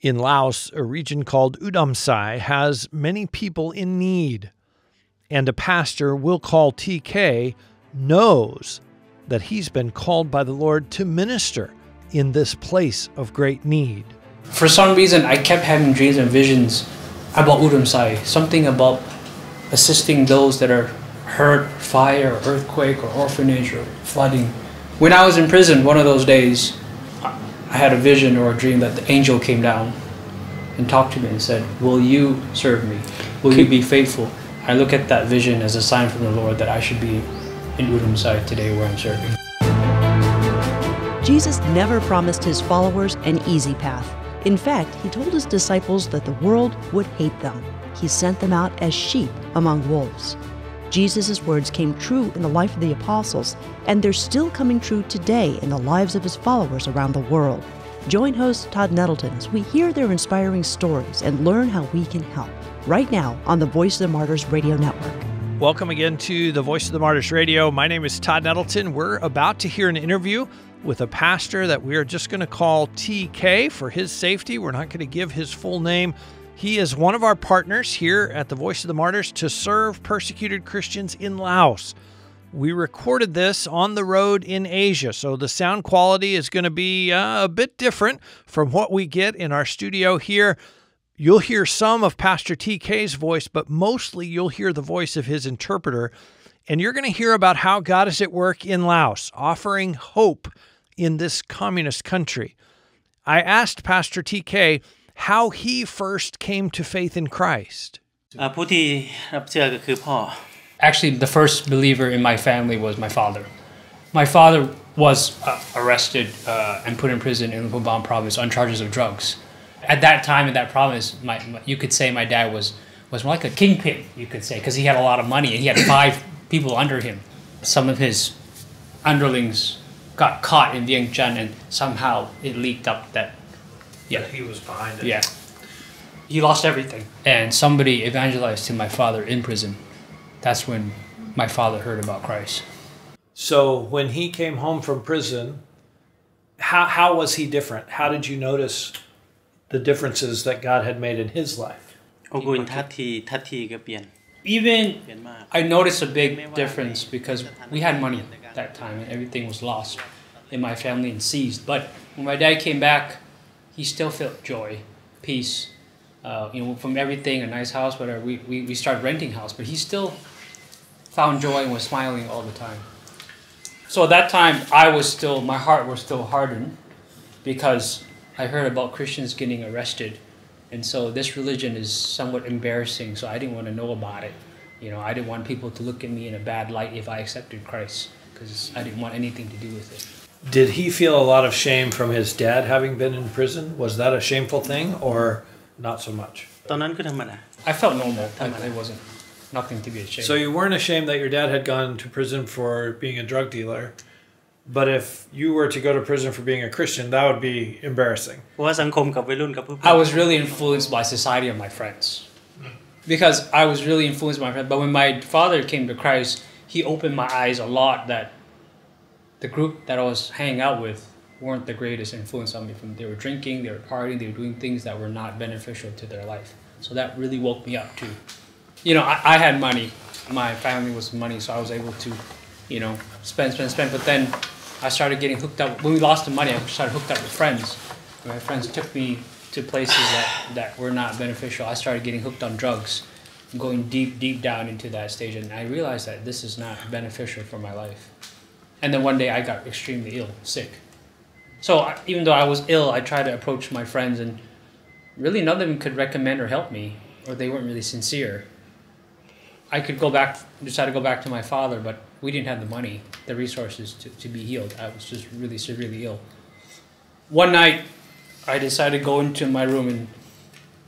In Laos, a region called Udomsai has many people in need, and a pastor we'll call TK knows that he's been called by the Lord to minister in this place of great need. For some reason, I kept having dreams and visions about Udomsai, something about assisting those that are hurt, fire, or earthquake, or orphanage, or flooding. When I was in prison one of those days, I had a vision or a dream that the angel came down and talked to me and said, "Will you serve me? Will you be faithful?" I look at that vision as a sign from the Lord that I should be in Udomsai today where I'm serving. Jesus never promised his followers an easy path. In fact, he told his disciples that the world would hate them. He sent them out as sheep among wolves. Jesus' words came true in the life of the apostles, and they're still coming true today in the lives of his followers around the world. Join host Todd Nettleton as we hear their inspiring stories and learn how we can help, right now on the Voice of the Martyrs Radio Network. Welcome again to the Voice of the Martyrs Radio. My name is Todd Nettleton. We're about to hear an interview with a pastor that we are just going to call TK for his safety. We're not going to give his full name. He is one of our partners here at the Voice of the Martyrs to serve persecuted Christians in Laos. We recorded this on the road in Asia, so the sound quality is going to be a bit different from what we get in our studio here. You'll hear some of Pastor TK's voice, but mostly you'll hear the voice of his interpreter, and you're going to hear about how God is at work in Laos, offering hope in this communist country. I asked Pastor TK how he first came to faith in Christ. Actually, the first believer in my family was my father. My father was arrested and put in prison in Luang Prabang province on charges of drugs. At that time in that province, you could say my dad was more like a kingpin, you could say, because he had a lot of money and he had 5 people under him. Some of his underlings got caught in Dieng Chan, and somehow it leaked up that he was behind it. Yeah. He lost everything. And somebody evangelized to my father in prison. That's when my father heard about Christ. So when he came home from prison, how was he different? How did you notice the differences that God had made in his life? Even I noticed a big difference because we had money at that time and everything was lost in my family and seized. But when my dad came back, he still felt joy, peace, from everything, a nice house, whatever. We started renting house, but he still found joy and was smiling all the time. So at that time, my heart was still hardened because I heard about Christians getting arrested. And so this religion is somewhat embarrassing, so I didn't want to know about it. I didn't want people to look at me in a bad light if I accepted Christ, because I didn't want anything to do with it. Did he feel a lot of shame from his dad having been in prison? Was that a shameful thing or not so much? I felt normal. It wasn't nothing to be ashamed of. So you weren't ashamed that your dad had gone to prison for being a drug dealer, but if you were to go to prison for being a Christian, that would be embarrassing. I was really influenced by society and my friends. But when my father came to Christ, he opened my eyes a lot that the group that I was hanging out with weren't the greatest influence on me. They were drinking, they were partying, they were doing things that were not beneficial to their life. So that really woke me up too. I had money. My family was money, so I was able to, spend. But then I started getting hooked up. When we lost the money, I started hooked up with friends. My friends took me to places that were not beneficial. I started getting hooked on drugs, going deep, deep down into that stage. And I realized that this is not beneficial for my life. And then one day I got extremely ill, sick. So even though I was ill, I tried to approach my friends, and really none of them could recommend or help me, or they weren't really sincere. I could decide to go back to my father, but we didn't have the money, the resources to be healed. I was just really severely ill. One night, I decided to go into my room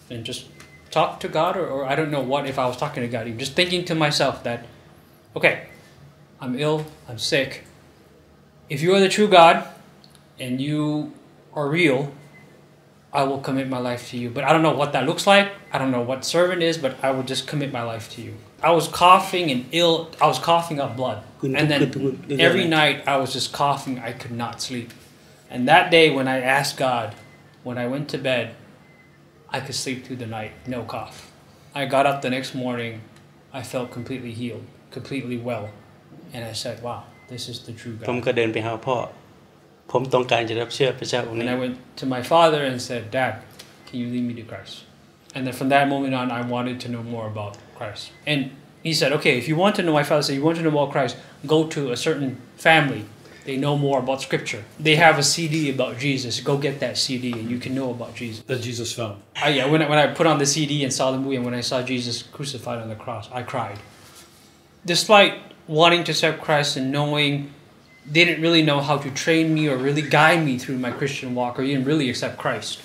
and just talk to God, or I don't know what, if I was talking to God, even just thinking to myself that, okay, I'm ill, I'm sick. If you are the true God and you are real, I will commit my life to you. But I don't know what that looks like. I don't know what servant is, but I will just commit my life to you. I was coughing and ill. I was coughing up blood. And then every night I was just coughing. I could not sleep. And that day when I asked God, when I went to bed, I could sleep through the night, no cough. I got up the next morning, I felt completely healed, completely well. And I said, wow, this is the true God. And I went to my father and said, Dad, can you lead me to Christ? And then from that moment on, I wanted to know more about Christ. And he said, okay, if you want to know, my father said, you want to know more about Christ, go to a certain family. They know more about Scripture. They have a CD about Jesus. Go get that CD and you can know about Jesus. The Jesus film. Yeah, when I put on the CD and saw the movie and when I saw Jesus crucified on the cross, I cried. Despite wanting to accept Christ and knowing, they didn't really know how to train me or really guide me through my Christian walk, or even really accept Christ.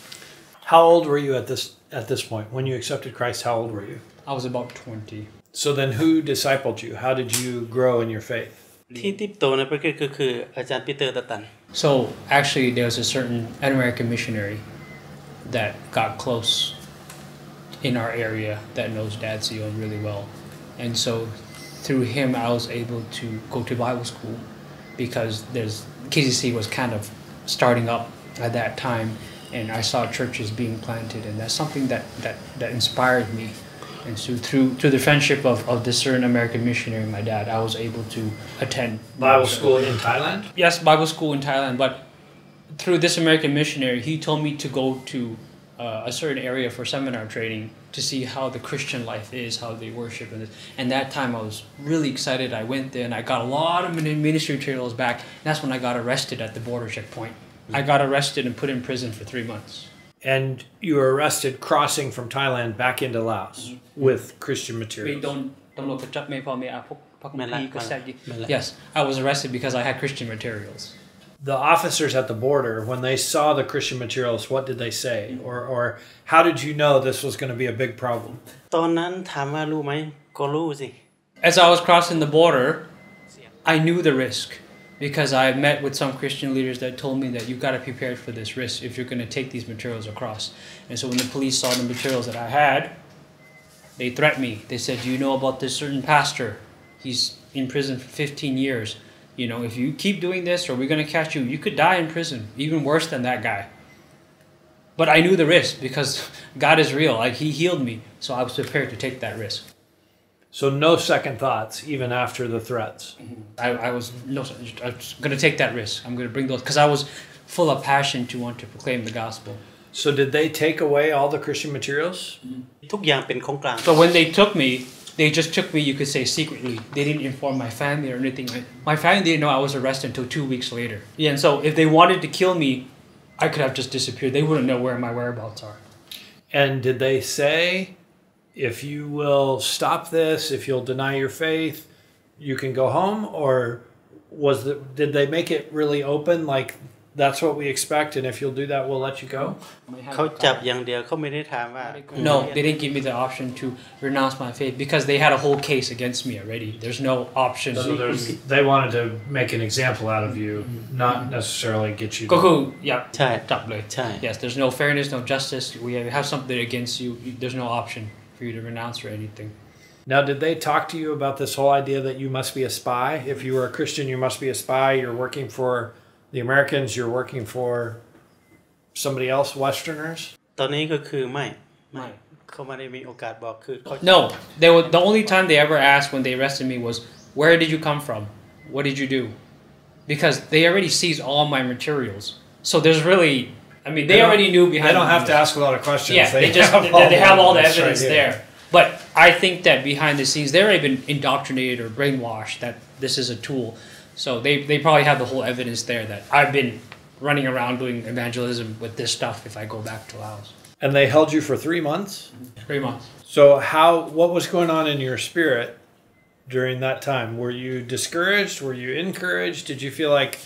How old were you at this point? When you accepted Christ, how old were you? I was about 20. So then who discipled you? How did you grow in your faith? So actually there was a certain American missionary that got close in our area that knows Dad Zion really well. And so through him I was able to go to Bible school because KCC was kind of starting up at that time and I saw churches being planted, and that's something that inspired me. And so through the friendship of this certain American missionary, my dad, I was able to attend Bible school in Thailand? Yes, Bible school in Thailand. But through this American missionary, he told me to go to a certain area for seminar training to see how the Christian life is, how they worship. And that time I was really excited. I went there and I got a lot of ministry materials back. And that's when I got arrested at the border checkpoint. I got arrested and put in prison for 3 months. And you were arrested crossing from Thailand back into Laos with Christian materials. Yes, I was arrested because I had Christian materials. The officers at the border, when they saw the Christian materials, what did they say? Or how did you know this was going to be a big problem? As I was crossing the border, I knew the risk. Because I met with some Christian leaders that told me that you've got to prepare for this risk if you're going to take these materials across. And so when the police saw the materials that I had, they threatened me. They said, do you know about this certain pastor? He's in prison for 15 years. You know, if you keep doing this or we're going to catch you, you could die in prison, even worse than that guy. But I knew the risk because God is real. Like, he healed me, so I was prepared to take that risk. So no second thoughts, even after the threats. I was going to take that risk. I'm going to bring those, because I was full of passion to want to proclaim the gospel. So did they take away all the Christian materials? So when they took me, they just took me, you could say, secretly. They didn't inform my family or anything. My family didn't know I was arrested until 2 weeks later. Yeah, and so if they wanted to kill me, I could have just disappeared. They wouldn't know where my whereabouts are. And did they say, if you will stop this, if you'll deny your faith, you can go home? Or did they make it really open, like that's what we expect, and if you'll do that, we'll let you go? No, they didn't give me the option to renounce my faith because they had a whole case against me already. There's no option. So they wanted to make an example out of you, not necessarily get you to... Yeah. Yes, there's no fairness, no justice. We have something against you. There's no option for you to renounce or anything. Now, did they talk to you about this whole idea that you must be a spy? If you were a Christian, you must be a spy. You're working for the Americans, you're working for somebody else, Westerners? No, the only time they ever asked when they arrested me was, where did you come from? What did you do? Because they already seized all my materials. So there's really... I mean, they already knew behind... They don't have to ask a lot of questions. Yeah, they have all the evidence right there. But I think that behind the scenes, they've already been indoctrinated or brainwashed that this is a tool. So they probably have the whole evidence there that I've been running around doing evangelism with this stuff if I go back to Laos. And they held you for 3 months? 3 months. So what was going on in your spirit during that time? Were you discouraged? Were you encouraged? Did you feel like,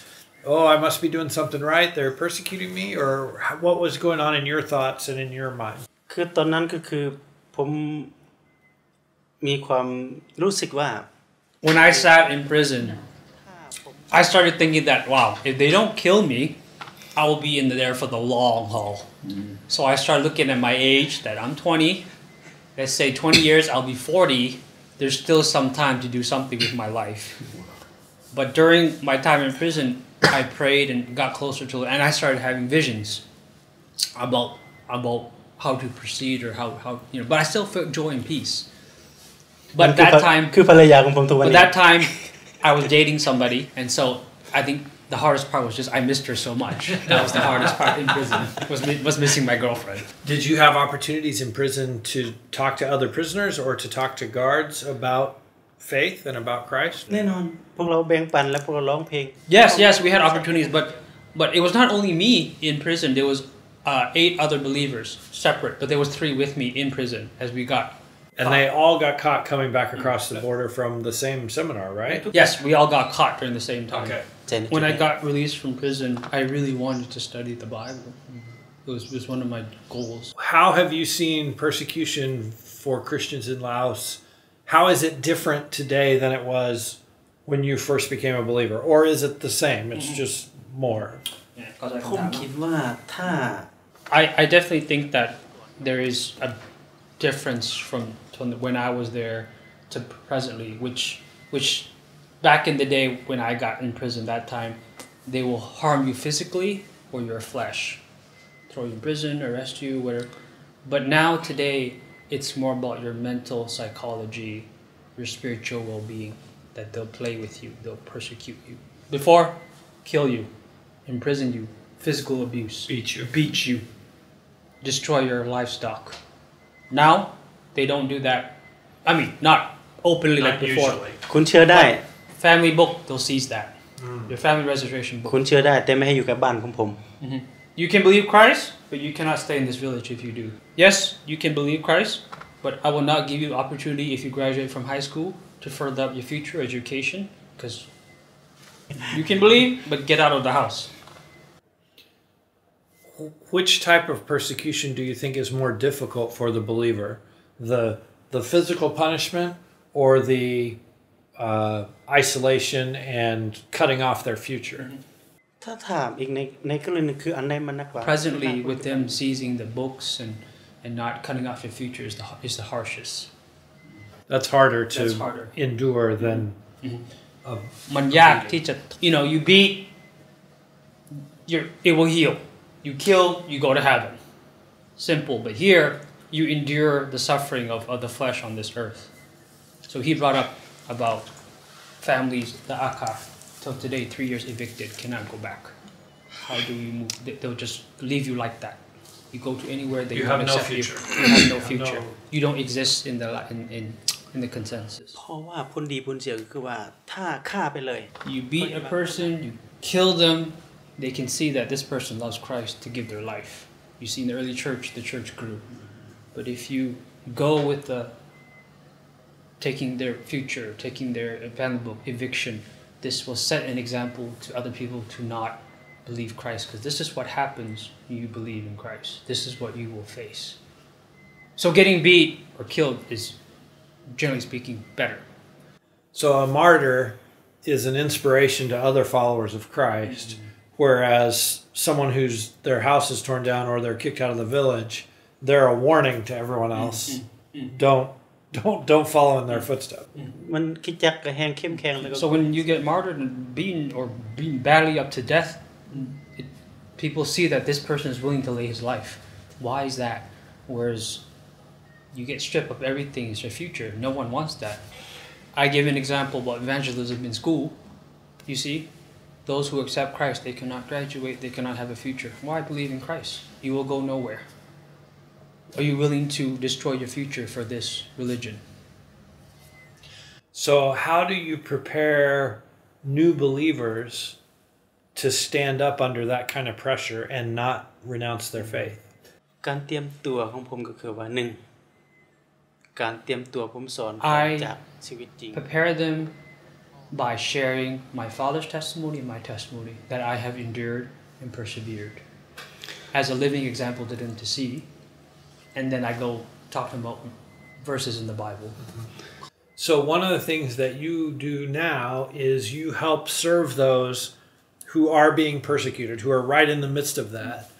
oh, I must be doing something right, they're persecuting me? Or what was going on in your thoughts and in your mind? When I sat in prison, I started thinking that, wow, if they don't kill me, I will be in there for the long haul. So I started looking at my age, that I'm 20. Let's say 20 years, I'll be 40. There's still some time to do something with my life. But during my time in prison, I prayed and got closer to it, and I started having visions about how to proceed or how you know. But I still felt joy and peace. But that time, I was dating somebody, and so I think the hardest part was just I missed her so much. That was the hardest part in prison, was missing my girlfriend. Did you have opportunities in prison to talk to other prisoners or to talk to guards about faith and about Christ? Yes, we had opportunities, but it was not only me in prison. There was 8 other believers separate, but there was 3 with me in prison as we got. And they all got caught coming back across the border from the same seminar, right? Yes, we all got caught during the same time. Okay. When I got released from prison, I really wanted to study the Bible. It was one of my goals. How have you seen persecution for Christians in Laos? How is it different today than it was when you first became a believer? Or is it the same? It's just more. I definitely think that there is a difference from when I was there to presently, which back in the day when I got in prison that time, they will harm you physically or your flesh, throw you in prison, arrest you, whatever. But now today, it's more about your mental psychology, your spiritual well-being, that they'll play with you, they'll persecute you. Before, kill you, imprison you, physical abuse, beat you, destroy your livestock. Now, they don't do that. I mean, not openly like before. But family book, they'll seize that. Your family registration book. You can believe Christ, but you cannot stay in this village if you do. Yes, you can believe Christ, but I will not give you opportunity if you graduate from high school to further up your future education, because you can believe, but get out of the house. Which type of persecution do you think is more difficult for the believer? The physical punishment or the isolation and cutting off their future? Presently, with them seizing the books and not cutting off your future is the harshest. That's harder to endure than... You know, you beat, it will heal. You kill, you go to heaven. Simple. But here, you endure the suffering of the flesh on this earth. So he brought up about families, the Akka, till today, 3 years evicted, cannot go back. How do you move? They'll just leave you like that. You go to anywhere, they won't accept you. You have no future. You don't exist in the consensus. You beat a person, you kill them, they can see that this person loves Christ to give their life. You see in the early church, the church grew. But if you go with taking their future, taking their family book, eviction, this will set an example to other people to not believe Christ, because this is what happens when you believe in Christ. This is what you will face. So getting beat or killed is, generally speaking, better. So a martyr is an inspiration to other followers of Christ. Whereas someone whose their house is torn down or they're kicked out of the village, they're a warning to everyone else. Don't follow in their footsteps. So when you get martyred and beaten badly up to death, people see that this person is willing to lay his life. Why is that? Whereas you get stripped of everything, it's your future. No one wants that. I give an example about evangelism in school. You see? Those who accept Christ, they cannot graduate, they cannot have a future. Why believe in Christ? You will go nowhere. Are you willing to destroy your future for this religion? So how do you prepare new believers to stand up under that kind of pressure and not renounce their faith? I prepare them by sharing my father's testimony and my testimony that I have endured and persevered as a living example to them to see, and then I go talking about verses in the Bible. So one of the things that you do now is you help serve those who are being persecuted, who are right in the midst of that.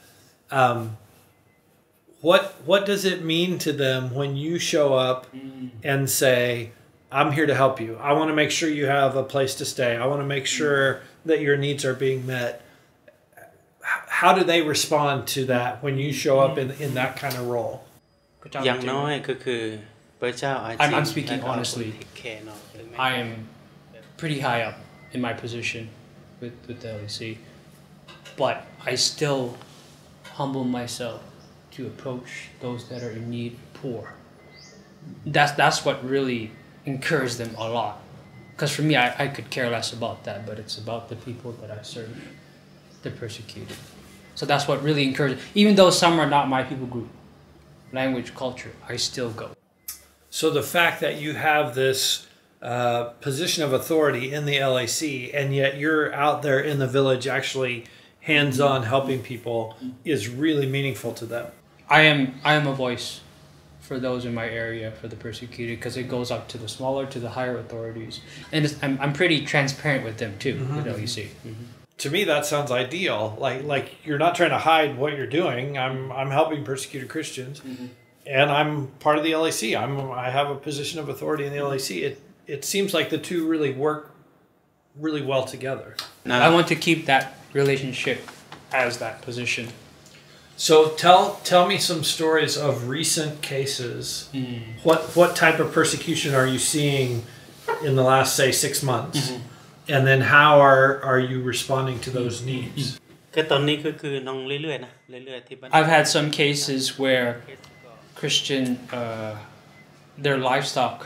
What does it mean to them when you show up and say, I'm here to help you. I want to make sure you have a place to stay. I want to make sure that your needs are being met. how do they respond to that when you show up in that kind of role? I'm speaking honestly. I am pretty high up in my position with the LAC, but I still humble myself to approach those that are in need poor. That's what really encouraged them a lot. Because for me, I could care less about that, but it's about the people that I serve, the persecuted. So that's what really encouraged. Even though some are not my people group, language, culture, I still go. So the fact that you have this position of authority in the LAC, and yet you're out there in the village actually hands-on helping people is really meaningful to them. I am a voice for those in my area, for the persecuted, because it goes up to the smaller, to the higher authorities. And it's, I'm pretty transparent with them too, you know, you see. To me, that sounds ideal. Like you're not trying to hide what you're doing. I'm helping persecuted Christians, and I'm part of the LAC. I have a position of authority in the LAC. It seems like the two really work really well together. Now, I want to keep that relationship as that position. So tell me some stories of recent cases. What type of persecution are you seeing in the last, say, 6 months? And then how are you responding to those needs? I've had some cases where Christian, their livestock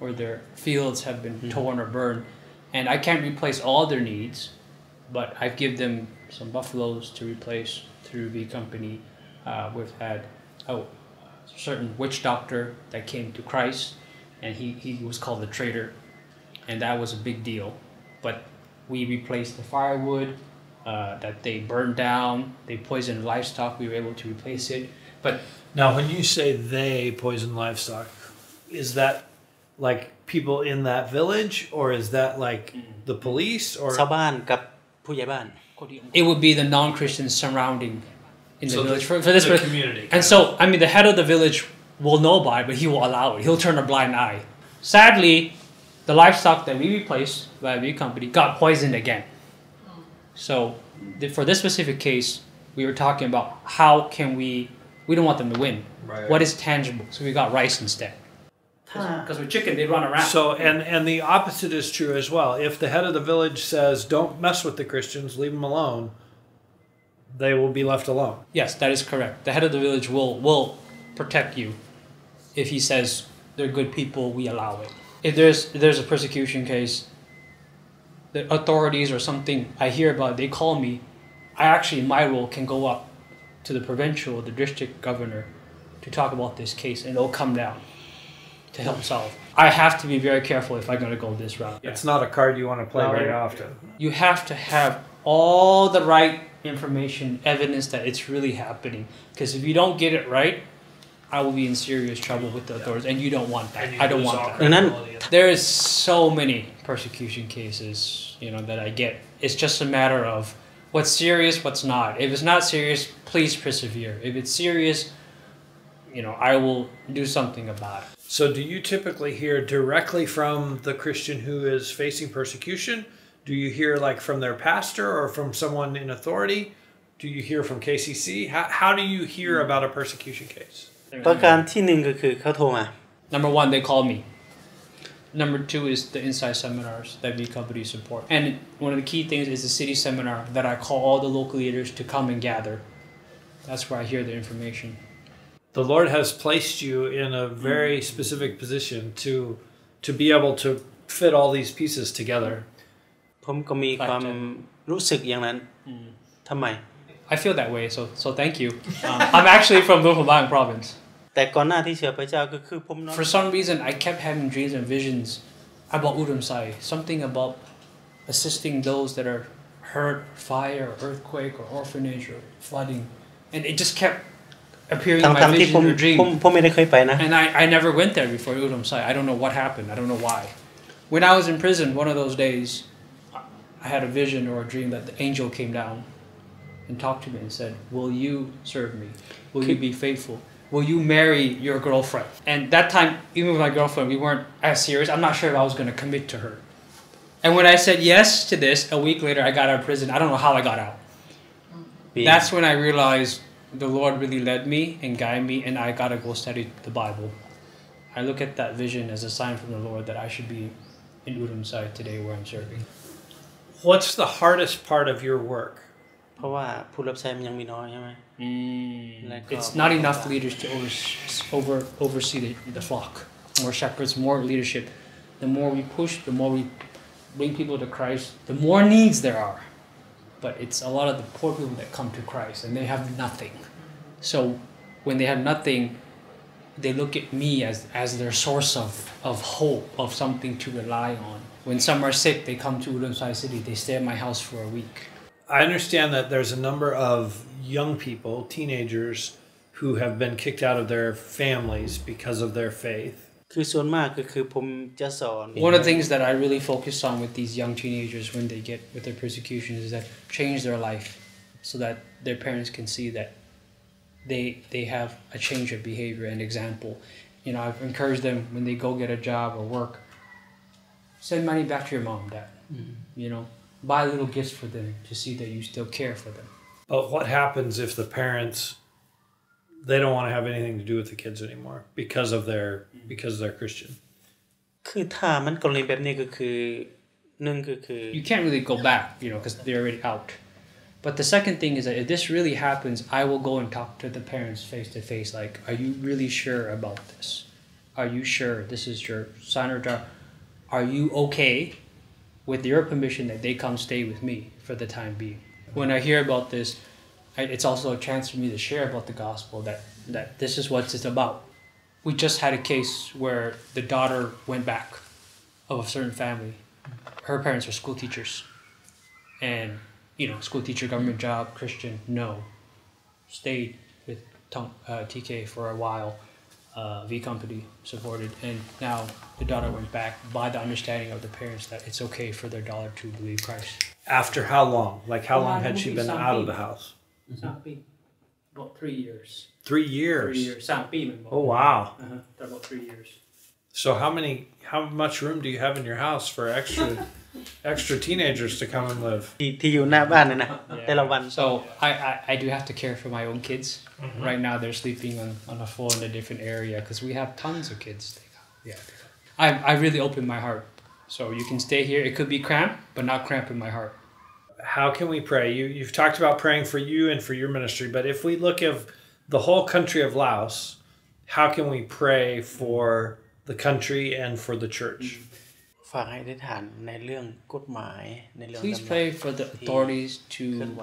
or their fields have been torn or burned, and I can't replace all their needs, but I've given them some buffaloes to replace through the company. We've had a certain witch doctor that came to Christ, and he was called the traitor, and that was a big deal. But we replaced the firewood that they burned down. They poisoned livestock. We were able to replace it. But now, when you say they poisoned livestock, is that like people in that village, or is that like the police, or it would be the non-Christians surrounding in the village for this community. And so, I mean, the head of the village will know about it, but he will allow it. He'll turn a blind eye. Sadly, the livestock that we replaced by a new company got poisoned again. So, for this specific case, we were talking about how can we don't want them to win. Right. What is tangible? So we got rice instead. Because with chicken, they run around. So, and the opposite is true as well. If the head of the village says, don't mess with the Christians, leave them alone, they will be left alone. Yes, that is correct. The head of the village will protect you. If he says, they're good people, we allow it. If there's a persecution case, the authorities or something I hear about, they call me, I actually, my role can go up to the provincial, the district governor, to talk about this case, and they'll come down to help solve. I have to be very careful if I'm going to go this route. It's not a card you want to play very often. You have to have all the right information, evidence that it's really happening. Because if you don't get it right, I will be in serious trouble with the authorities, and you don't want that. I don't want that. And then, there is so many persecution cases, you know, that I get. It's just a matter of what's serious, what's not. If it's not serious, please persevere. If it's serious, you know, I will do something about it. So do you typically hear directly from the Christian who is facing persecution? Do you hear like from their pastor or from someone in authority? Do you hear from KCC? How do you hear about a persecution case? Number one, they call me. Number two is the inside seminars that the company support. And one of the key things is the city seminar that I call all the local leaders to come and gather. That's where I hear the information. The Lord has placed you in a very specific position to be able to fit all these pieces together. I feel that way, so thank you. I'm actually from Luang Prabang province. For some reason, I kept having dreams and visions about Udomsai, something about assisting those that are hurt, fire, earthquake, or orphanage, or flooding. And it just kept appearing in my vision or dream. And I never went there before Udomsai. I don't know what happened. I don't know why. When I was in prison, one of those days, I had a vision or a dream that the angel came down and talked to me and said, will you serve me? Will you be faithful? Will you marry your girlfriend? And that time, even with my girlfriend, we weren't as serious. I'm not sure if I was going to commit to her. And when I said yes to this, a week later, I got out of prison. I don't know how I got out. being... That's when I realized the Lord really led me and guided me, and I gotta go study the Bible. I look at that vision as a sign from the Lord that I should be in Udomsai today where I'm serving. What's the hardest part of your work? It's not enough leaders to oversee the flock. More shepherds, more leadership. The more we push, the more we bring people to Christ, the more needs there are. But it's a lot of the poor people that come to Christ and they have nothing. So when they have nothing, they look at me as their source of hope, of something to rely on. When some are sick, they come to Udomsai City, they stay at my house for a week. I understand that there's a number of young people, teenagers, who have been kicked out of their families because of their faith. One of the things that I really focus on with these young teenagers when they get with their persecution is that change their life so that their parents can see that they have a change of behavior and example. You know, I've encouraged them when they go get a job or work, send money back to your mom, dad. Mm-hmm. You know, buy little gifts for them to see that you still care for them. But what happens if the parents... they don't want to have anything to do with the kids anymore because of their because they're Christian? You can't really go back, you know, because they're already out. But the second thing is that if this really happens, I will go and talk to the parents face to face. Like, are you really sure about this? Are you sure this is your son or daughter? Are you okay with your permission that they come stay with me for the time being? When I hear about this, it's also a chance for me to share about the gospel, that this is what it's about. We just had a case where the daughter went back of a certain family. Her parents are school teachers. And, you know, school teacher, government job, Christian, no. Stayed with TK for a while, V Company supported. And now the daughter went back by the understanding of the parents that it's okay for their daughter to believe Christ. After how long? Like, how long had she been out of the house? About 3 years. 3 years? 3 years. Oh, wow. About 3 years. So how much room do you have in your house for extra teenagers to come and live? Yeah. So I do have to care for my own kids. Mm-hmm. Right now they're sleeping on a floor in a different area because we have tons of kids. Yeah. I really opened my heart. So you can stay here. It could be cramped, but not cramped in my heart. How can we pray? You've talked about praying for you and for your ministry, but if we look at the whole country of Laos, how can we pray for the country and for the church? Please pray for the authorities to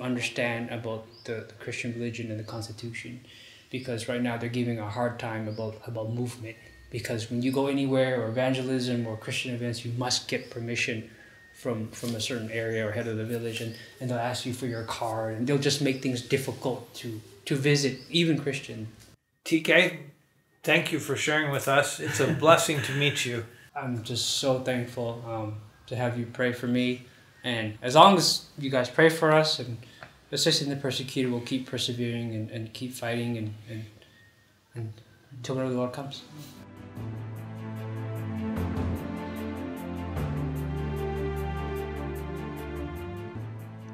understand about the Christian religion and the constitution, because right now they're giving a hard time about movement, because when you go anywhere or evangelism or Christian events, you must get permission from a certain area or head of the village, and they'll ask you for your card, and they'll just make things difficult to visit, even Christian. TK, thank you for sharing with us. It's a blessing to meet you. I'm just so thankful to have you pray for me, and as long as you guys pray for us and assisting the persecuted, we'll keep persevering and keep fighting and until whenever the Lord comes.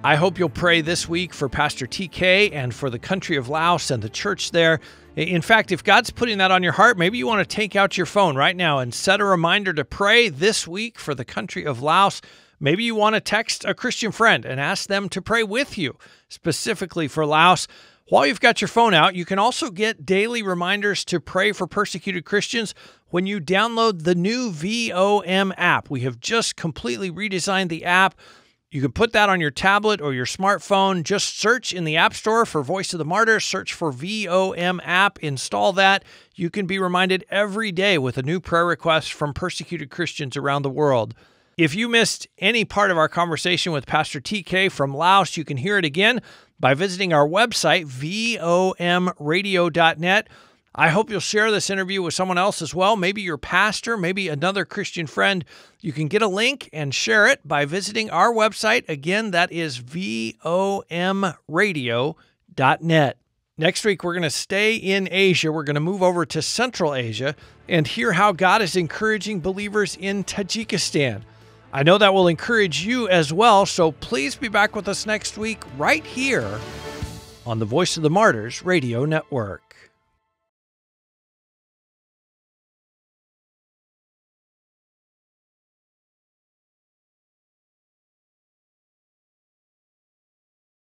I hope you'll pray this week for Pastor TK and for the country of Laos and the church there. In fact, if God's putting that on your heart, maybe you want to take out your phone right now and set a reminder to pray this week for the country of Laos. Maybe you want to text a Christian friend and ask them to pray with you, specifically for Laos. While you've got your phone out, you can also get daily reminders to pray for persecuted Christians when you download the new VOM app. We have just completely redesigned the app. You can put that on your tablet or your smartphone. Just search in the App Store for Voice of the Martyr, search for VOM app, install that. You can be reminded every day with a new prayer request from persecuted Christians around the world. If you missed any part of our conversation with Pastor TK from Laos, you can hear it again by visiting our website, vomradio.net. I hope you'll share this interview with someone else as well, maybe your pastor, maybe another Christian friend. You can get a link and share it by visiting our website. Again, that is vomradio.net. Next week, we're going to stay in Asia. We're going to move over to Central Asia and hear how God is encouraging believers in Tajikistan. I know that will encourage you as well, so please be back with us next week right here on the Voice of the Martyrs Radio Network.